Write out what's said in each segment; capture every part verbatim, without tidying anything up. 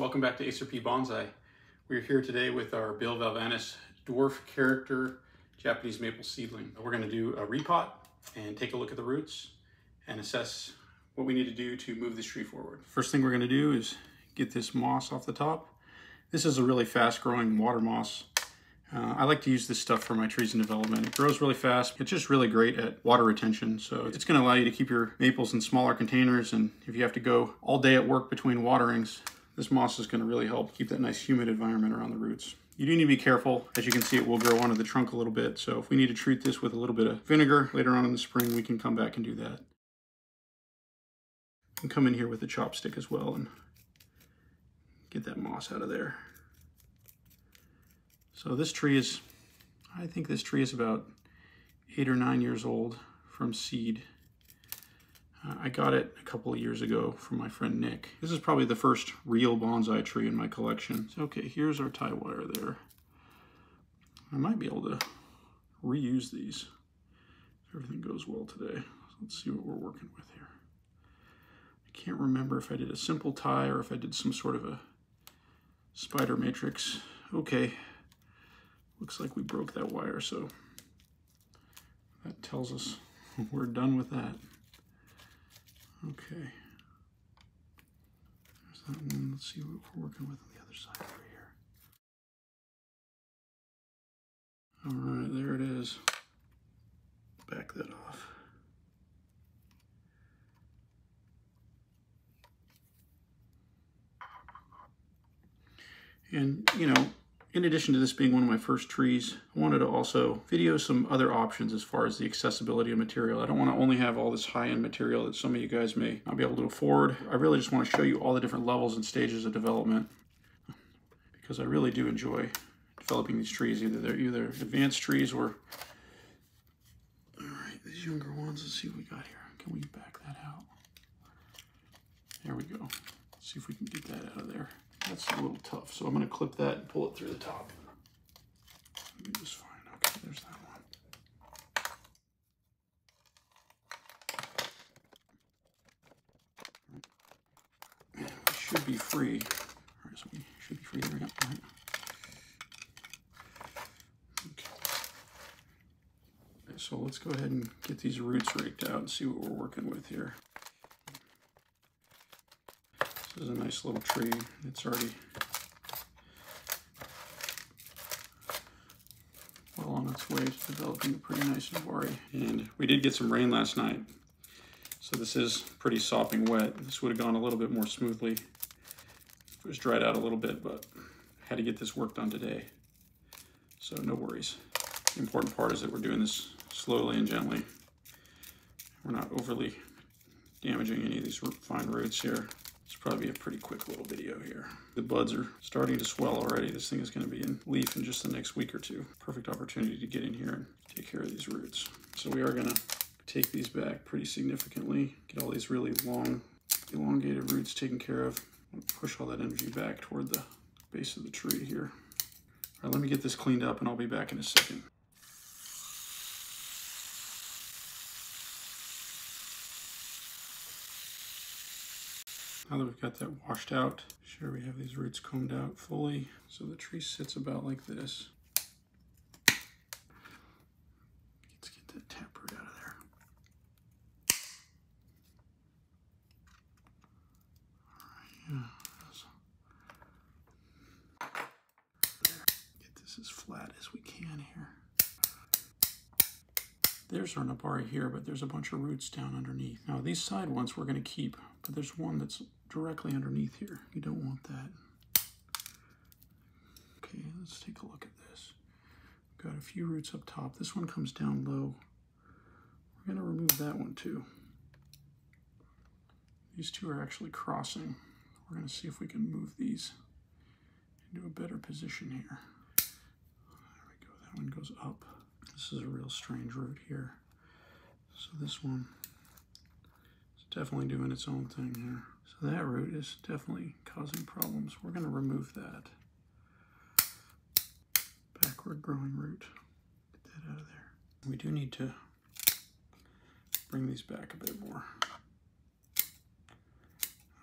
welcome back to Acer P Bonsai. We're here today with our Bill Valavanis Dwarf Character Japanese Maple Seedling. We're going to do a repot and take a look at the roots and assess what we need to do to move this tree forward. First thing we're going to do is get this moss off the top. This is a really fast growing water moss. Uh, I like to use this stuff for my trees in development. It grows really fast. It's just really great at water retention. So it's going to allow you to keep your maples in smaller containers. And if you have to go all day at work between waterings, this moss is going to really help keep that nice humid environment around the roots. You do need to be careful. As you can see, it will grow onto the trunk a little bit. So if we need to treat this with a little bit of vinegar later on in the spring, we can come back and do that. You can come in here with a chopstick as well and get that moss out of there. So this tree is, I think this tree is about eight or nine years old from seed. Uh, I got it a couple of years ago from my friend Nick. This is probably the first real bonsai tree in my collection. So, okay, here's our tie wire there. I might be able to reuse these if everything goes well today. So let's see what we're working with here. I can't remember if I did a simple tie or if I did some sort of a spider matrix. Okay. Looks like we broke that wire, so that tells us we're done with that. Okay. There's that one. Let's see what we're working with on the other side over here. All right, there it is. Back that off. And, you know, in addition to this being one of my first trees, I wanted to also video some other options as far as the accessibility of material. I don't want to only have all this high-end material that some of you guys may not be able to afford. I really just want to show you all the different levels and stages of development, because I really do enjoy developing these trees. Either they're either advanced trees or... All right, these younger ones, let's see what we got here. Can we back that out? There we go. Let's see if we can get that out of there. That's a little tough, so I'm going to clip that and pull it through the top. That'll be just fine. Okay, there's that one. And we should be free. All right, so we should be free. There we go. All right. Okay. So let's go ahead and get these roots raked out and see what we're working with here. This is a nice little tree. It's already well on its way to developing a pretty nice iwari. And we did get some rain last night, so this is pretty sopping wet. This would have gone a little bit more smoothly if it was dried out a little bit, but I had to get this work done today, so no worries. The important part is that we're doing this slowly and gently. We're not overly damaging any of these fine roots here. It's probably a pretty quick little video here. The buds are starting to swell already. This thing is going to be in leaf in just the next week or two. Perfect opportunity to get in here and take care of these roots. So we are going to take these back pretty significantly. Get all these really long, elongated roots taken care of. I'm going to push all that energy back toward the base of the tree here. All right, let me get this cleaned up and I'll be back in a second. Now that we've got that washed out, sure we have these roots combed out fully. So the tree sits about like this. Let's get that taproot out of there. All right, yeah. Get this as flat as we can here. There's our nabari here, but there's a bunch of roots down underneath. Now these side ones we're gonna keep, but there's one that's directly underneath here. You don't want that. Okay, let's take a look at this. Got a few roots up top. This one comes down low. We're gonna remove that one too. These two are actually crossing. We're gonna see if we can move these into a better position here. There we go, that one goes up. This is a real strange root here. So this one is definitely doing its own thing here. So that root is definitely causing problems. We're going to remove that. Backward growing root. Get that out of there. We do need to bring these back a bit more.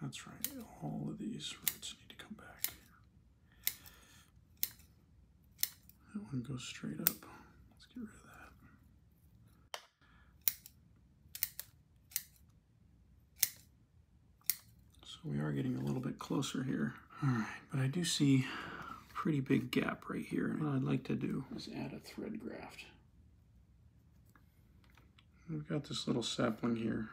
That's right. All of these roots need to come back. them go straight up. Let's get rid of that. So we are getting a little bit closer here. All right, but I do see a pretty big gap right here. And what I'd like to do is add a thread graft. We've got this little sapling here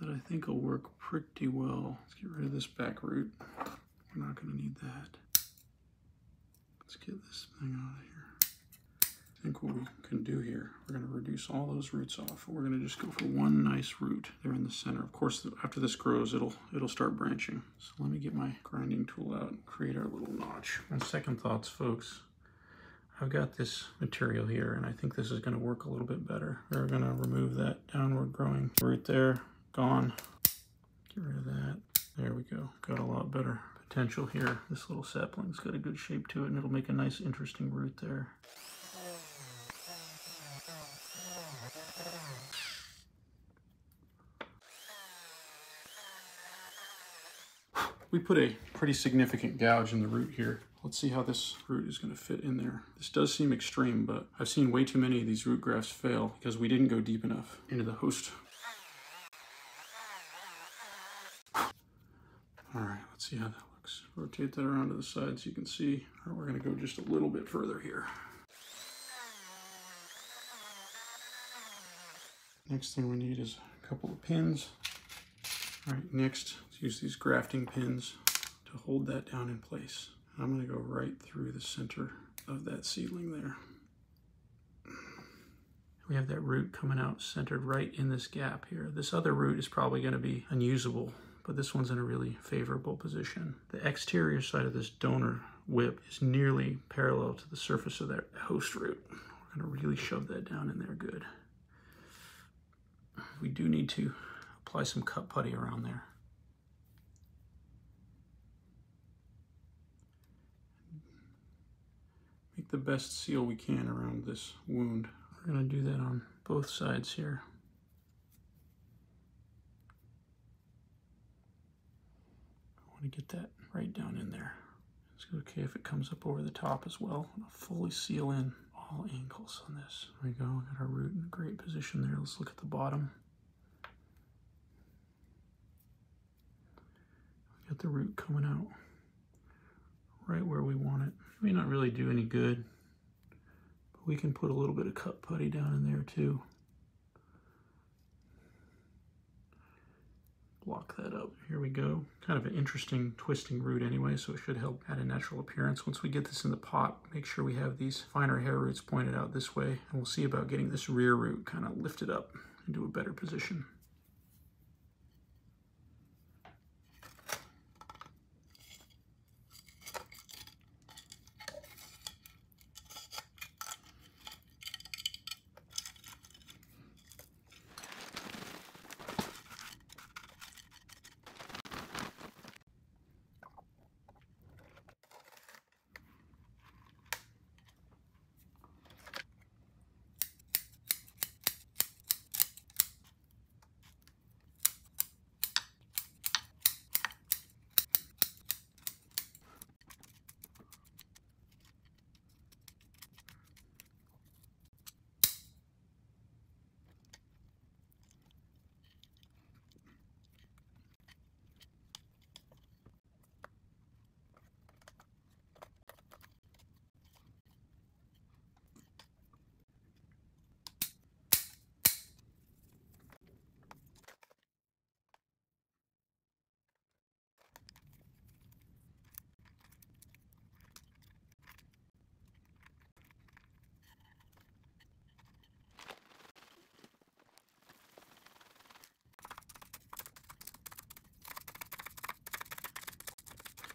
that I think will work pretty well. Let's get rid of this back root. We're not gonna need that. Let's get this thing out of here. I think what we can do here, we're gonna reduce all those roots off. We're gonna just go for one nice root there in the center. Of course, after this grows, it'll it'll start branching. So let me get my grinding tool out and create our little notch. On second thoughts, folks, I've got this material here, and I think this is going to work a little bit better. We're going to remove that downward growing root there. Gone. Get rid of that. There we go. Got a lot better potential here. This little sapling's got a good shape to it, and it'll make a nice, interesting root there. We put a pretty significant gouge in the root here. Let's see how this root is going to fit in there. This does seem extreme, but I've seen way too many of these root grafts fail because we didn't go deep enough into the host. All right, let's see how that looks. Rotate that around to the side so you can see. All right, we're going to go just a little bit further here. Next thing we need is a couple of pins. All right, next, let's use these grafting pins to hold that down in place. I'm gonna go right through the center of that seedling there. We have that root coming out centered right in this gap here. This other root is probably gonna be unusable, but this one's in a really favorable position. The exterior side of this donor whip is nearly parallel to the surface of that host root. We're gonna really shove that down in there good. We do need to apply some cut putty around there. Make the best seal we can around this wound. We're going to do that on both sides here. I want to get that right down in there. It's okay if it comes up over the top as well. I'll fully seal in all angles on this. There we go. We got our root in a great position there. Let's look at the bottom. Got the root coming out right where we want it. It may not really do any good, but we can put a little bit of cut putty down in there too. Block that up. Here we go. Kind of an interesting twisting root anyway, so it should help add a natural appearance. Once we get this in the pot, make sure we have these finer hair roots pointed out this way, and we'll see about getting this rear root kind of lifted up into a better position.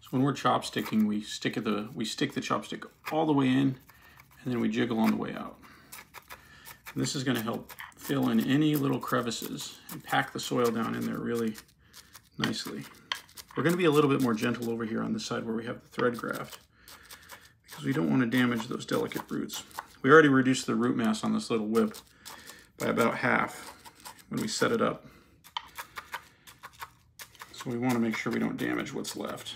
When we're chopsticking, we stick the we stick the chopstick all the way in, and then we jiggle on the way out. And this is going to help fill in any little crevices and pack the soil down in there really nicely. We're going to be a little bit more gentle over here on this side where we have the thread graft, because we don't want to damage those delicate roots. We already reduced the root mass on this little whip by about half when we set it up, so we want to make sure we don't damage what's left.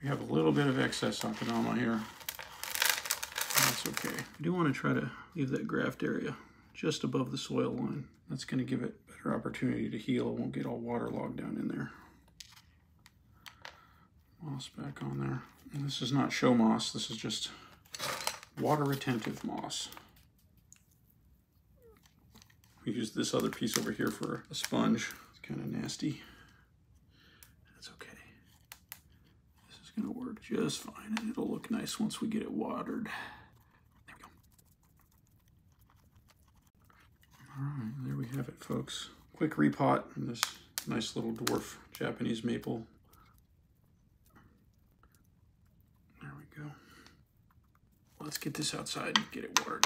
We have a little bit of excess Akanoma here. That's okay. I do want to try to leave that graft area just above the soil line. That's going to give it better opportunity to heal. It won't get all waterlogged down in there. Moss back on there. And this is not show moss. This is just water retentive moss. We used this other piece over here for a sponge. It's kind of nasty. That's okay. This is going to work just fine, and it'll look nice once we get it watered. There we go. All right, there we have it, folks. Quick repot in this nice little dwarf Japanese maple. There we go. Let's get this outside and get it watered.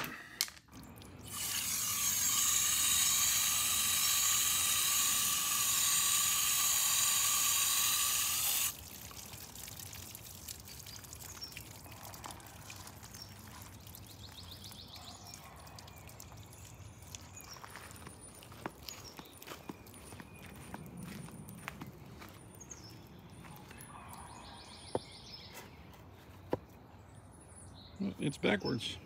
It's backwards.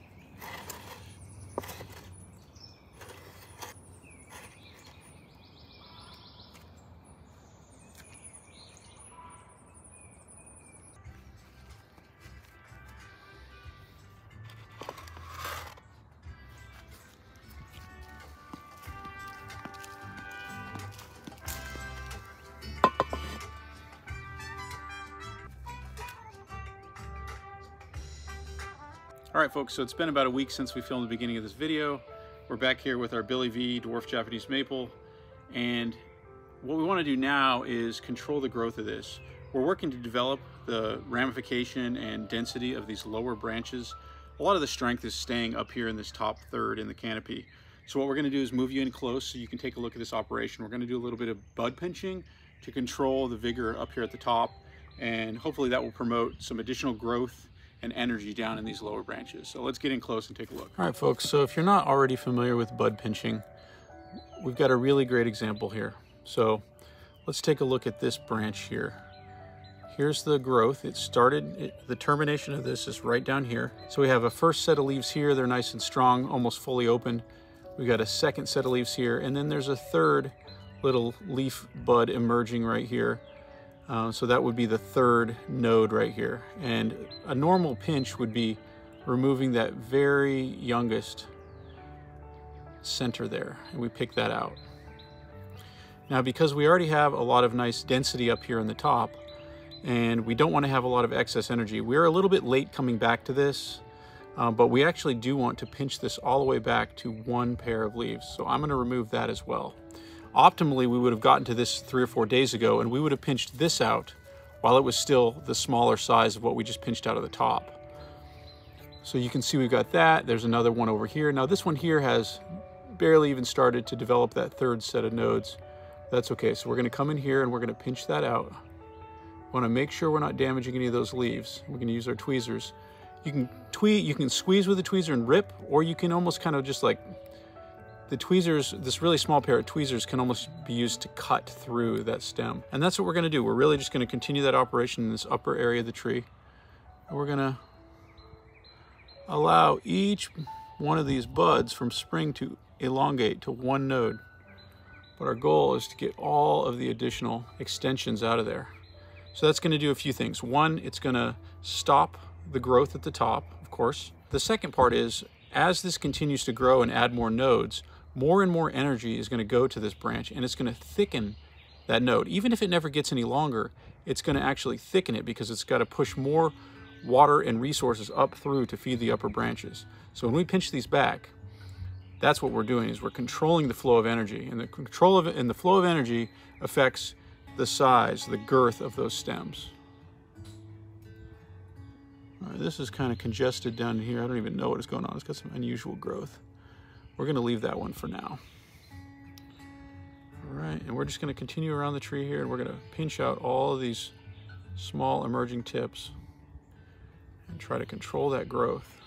All right, folks, so it's been about a week since we filmed the beginning of this video. We're back here with our Billy V. Dwarf Japanese Maple. And what we want to do now is control the growth of this. We're working to develop the ramification and density of these lower branches. A lot of the strength is staying up here in this top third in the canopy. So what we're going to do is move you in close so you can take a look at this operation. We're going to do a little bit of bud pinching to control the vigor up here at the top. And hopefully that will promote some additional growth and energy down in these lower branches. So let's get in close and take a look. All right, folks, so if you're not already familiar with bud pinching, we've got a really great example here. So let's take a look at this branch here. Here's the growth. It started, it, the termination of this is right down here. So we have a first set of leaves here. They're nice and strong, almost fully opened. We've got a second set of leaves here, and then there's a third little leaf bud emerging right here. Uh, so that would be the third node right here. And a normal pinch would be removing that very youngest center there, and we pick that out. Now, because we already have a lot of nice density up here in the top, and we don't want to have a lot of excess energy, we're a little bit late coming back to this, um, but we actually do want to pinch this all the way back to one pair of leaves. So I'm going to remove that as well. Optimally, we would have gotten to this three or four days ago, and we would have pinched this out while it was still the smaller size of what we just pinched out of the top. So you can see we've got that. There's another one over here. Now this one here has barely even started to develop that third set of nodes. That's okay. So we're going to come in here and we're going to pinch that out. We want to make sure we're not damaging any of those leaves. We're going to use our tweezers. You can tweeze, you can squeeze with a tweezer and rip, or you can almost kind of just like the tweezers, this really small pair of tweezers can almost be used to cut through that stem. And that's what we're gonna do. We're really just gonna continue that operation in this upper area of the tree. And we're gonna allow each one of these buds from spring to elongate to one node. But our goal is to get all of the additional extensions out of there. So that's gonna do a few things. One, it's gonna stop the growth at the top, of course. The second part is, as this continues to grow and add more nodes, more and more energy is going to go to this branch, and it's going to thicken that node. Even if it never gets any longer, it's going to actually thicken it because it's got to push more water and resources up through to feed the upper branches. So when we pinch these back, that's what we're doing, is we're controlling the flow of energy, and the control of and the flow of energy affects the size, the girth of those stems. All right, this is kind of congested down here. I don't even know what is going on. It's got some unusual growth. We're going to leave that one for now. All right, and we're just going to continue around the tree here, and we're going to pinch out all of these small emerging tips and try to control that growth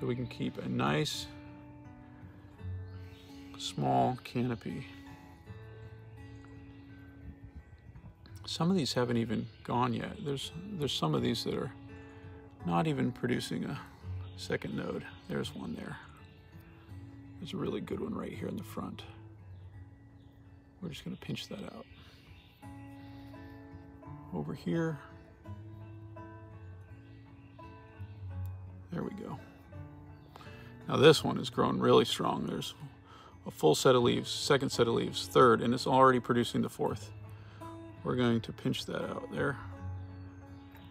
so we can keep a nice small canopy. Some of these haven't even gone yet. There's, there's some of these that are not even producing a second node. There's one there. There's a really good one right here in the front. We're just gonna pinch that out. Over here. There we go. Now this one has grown really strong. There's a full set of leaves, second set of leaves, third, and it's already producing the fourth. We're going to pinch that out there.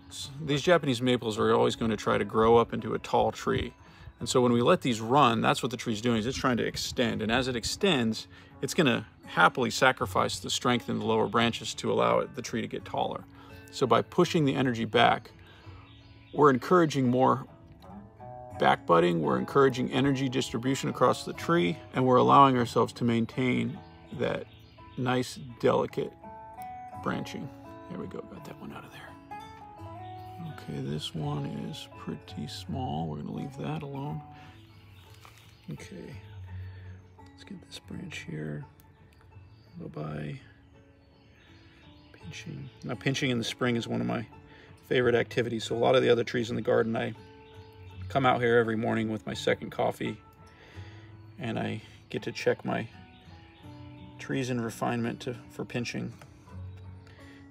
So these Japanese maples are always going to try to grow up into a tall tree. And so when we let these run, that's what the tree's doing, is it's trying to extend. And as it extends, it's going to happily sacrifice the strength in the lower branches to allow it, the tree to get taller. So by pushing the energy back, we're encouraging more back budding, we're encouraging energy distribution across the tree, and we're allowing ourselves to maintain that nice, delicate branching. There we go, got that one out of there. Okay, this one is pretty small. We're gonna leave that alone. Okay, let's get this branch here. Bye-bye. Pinching. Now, pinching in the spring is one of my favorite activities. So a lot of the other trees in the garden, I come out here every morning with my second coffee and I get to check my trees in refinement to, for pinching.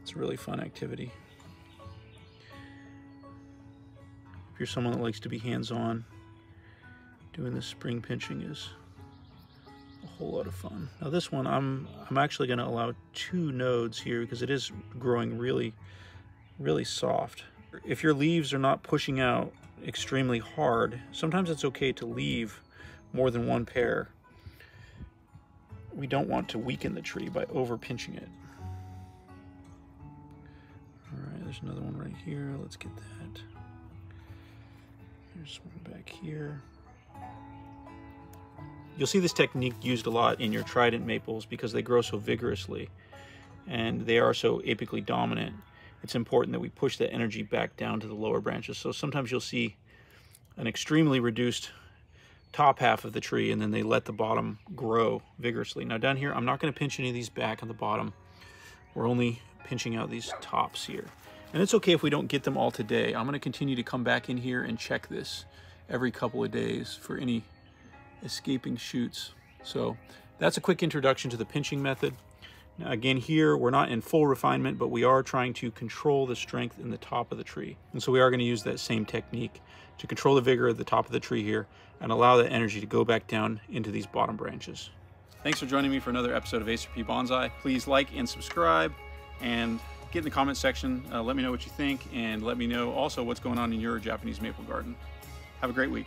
It's a really fun activity. If you're someone that likes to be hands-on, doing this spring pinching is a whole lot of fun. Now this one, I'm, I'm actually gonna allow two nodes here because it is growing really, really soft. If your leaves are not pushing out extremely hard, sometimes it's okay to leave more than one pair. We don't want to weaken the tree by over pinching it. All right, there's another one right here. Let's get that. There's one back here. You'll see this technique used a lot in your trident maples because they grow so vigorously and they are so apically dominant. It's important that we push that energy back down to the lower branches. So sometimes you'll see an extremely reduced top half of the tree and then they let the bottom grow vigorously. Now down here, I'm not going to pinch any of these back on the bottom. We're only pinching out these tops here. And it's okay if we don't get them all today. I'm gonna continue to come back in here and check this every couple of days for any escaping shoots. So that's a quick introduction to the pinching method. Now again, here we're not in full refinement, but we are trying to control the strength in the top of the tree. And so we are gonna use that same technique to control the vigor of the top of the tree here and allow that energy to go back down into these bottom branches. Thanks for joining me for another episode of Acer P Bonsai. Please like and subscribe, and get in the comment section, uh, let me know what you think, and let me know also what's going on in your Japanese maple garden. Have a great week.